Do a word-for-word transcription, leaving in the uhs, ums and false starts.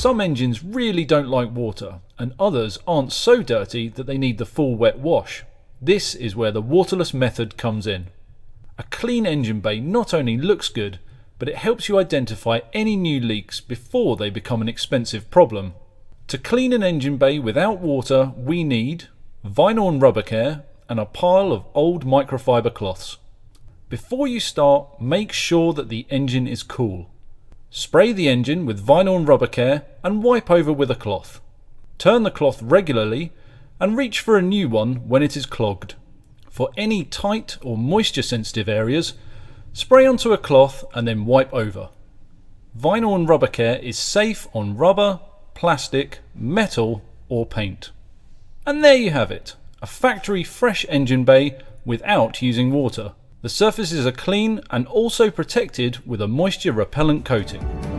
Some engines really don't like water, and others aren't so dirty that they need the full wet wash. This is where the waterless method comes in. A clean engine bay not only looks good, but it helps you identify any new leaks before they become an expensive problem. To clean an engine bay without water, we need Vynorn rubber care and a pile of old microfiber cloths. Before you start, make sure that the engine is cool. Spray the engine with Vynorn rubber care and wipe over with a cloth. Turn the cloth regularly and reach for a new one when it is clogged. For any tight or moisture sensitive areas, spray onto a cloth and then wipe over. Vynorn rubber care is safe on rubber, plastic, metal or paint. And there you have it, a factory fresh engine bay without using water. The surfaces are clean and also protected with a moisture repellent coating.